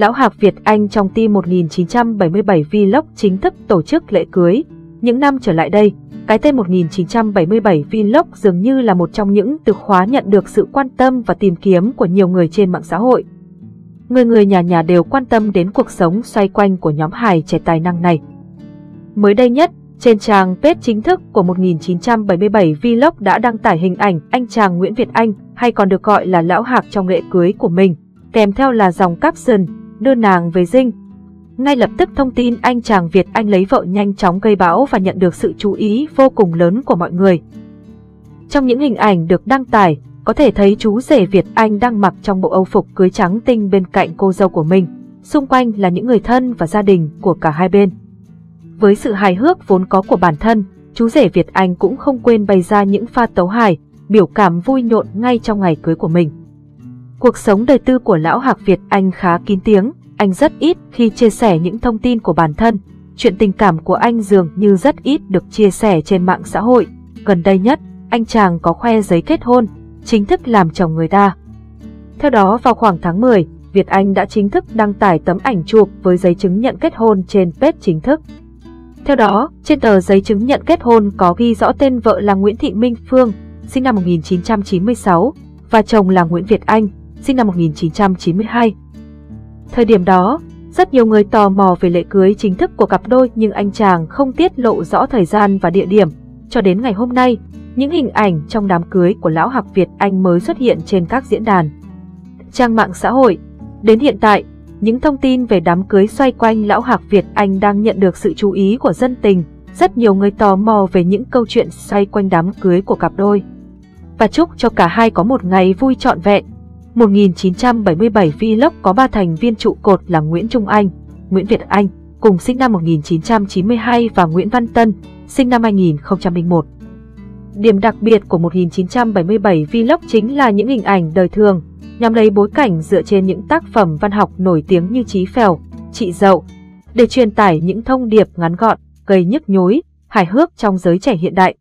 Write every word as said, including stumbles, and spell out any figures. Lão Hạc Việt Anh trong team một chín bảy bảy Vlog chính thức tổ chức lễ cưới. Những năm trở lại đây, cái tên một chín bảy bảy Vlog dường như là một trong những từ khóa nhận được sự quan tâm và tìm kiếm của nhiều người trên mạng xã hội. Người người nhà nhà đều quan tâm đến cuộc sống xoay quanh của nhóm hài trẻ tài năng này. Mới đây nhất, trên trang page chính thức của một chín bảy bảy Vlog đã đăng tải hình ảnh anh chàng Nguyễn Việt Anh, hay còn được gọi là Lão Hạc, trong lễ cưới của mình, kèm theo là dòng caption đưa nàng về dinh. Ngay lập tức thông tin anh chàng Việt Anh lấy vợ nhanh chóng gây bão và nhận được sự chú ý vô cùng lớn của mọi người. Trong những hình ảnh được đăng tải, có thể thấy chú rể Việt Anh đang mặc trong bộ âu phục cưới trắng tinh bên cạnh cô dâu của mình, xung quanh là những người thân và gia đình của cả hai bên. Với sự hài hước vốn có của bản thân, chú rể Việt Anh cũng không quên bày ra những pha tấu hài, biểu cảm vui nhộn ngay trong ngày cưới của mình. Cuộc sống đời tư của Lão Hạc Việt Anh khá kín tiếng, anh rất ít khi chia sẻ những thông tin của bản thân. Chuyện tình cảm của anh dường như rất ít được chia sẻ trên mạng xã hội. Gần đây nhất, anh chàng có khoe giấy kết hôn, chính thức làm chồng người ta. Theo đó, vào khoảng tháng mười, Việt Anh đã chính thức đăng tải tấm ảnh chụp với giấy chứng nhận kết hôn trên page chính thức. Theo đó, trên tờ giấy chứng nhận kết hôn có ghi rõ tên vợ là Nguyễn Thị Minh Phương, sinh năm một nghìn chín trăm chín mươi sáu, và chồng là Nguyễn Việt Anh, sinh năm một nghìn chín trăm chín mươi hai. Thời điểm đó, rất nhiều người tò mò về lễ cưới chính thức của cặp đôi, nhưng anh chàng không tiết lộ rõ thời gian và địa điểm. Cho đến ngày hôm nay, những hình ảnh trong đám cưới của Lão Hạc Việt Anh mới xuất hiện trên các diễn đàn, trang mạng xã hội. Đến hiện tại, những thông tin về đám cưới xoay quanh Lão Hạc Việt Anh đang nhận được sự chú ý của dân tình. Rất nhiều người tò mò về những câu chuyện xoay quanh đám cưới của cặp đôi. Và chúc cho cả hai có một ngày vui trọn vẹn. một chín bảy bảy Vlog có ba thành viên trụ cột là Nguyễn Trung Anh, Nguyễn Việt Anh, cùng sinh năm một nghìn chín trăm chín mươi hai, và Nguyễn Văn Tân, sinh năm hai nghìn không trăm lẻ một. Điểm đặc biệt của một chín bảy bảy Vlog chính là những hình ảnh đời thường, nhằm lấy bối cảnh dựa trên những tác phẩm văn học nổi tiếng như Chí Phèo, Chị Dậu, để truyền tải những thông điệp ngắn gọn, gây nhức nhối, hài hước trong giới trẻ hiện đại.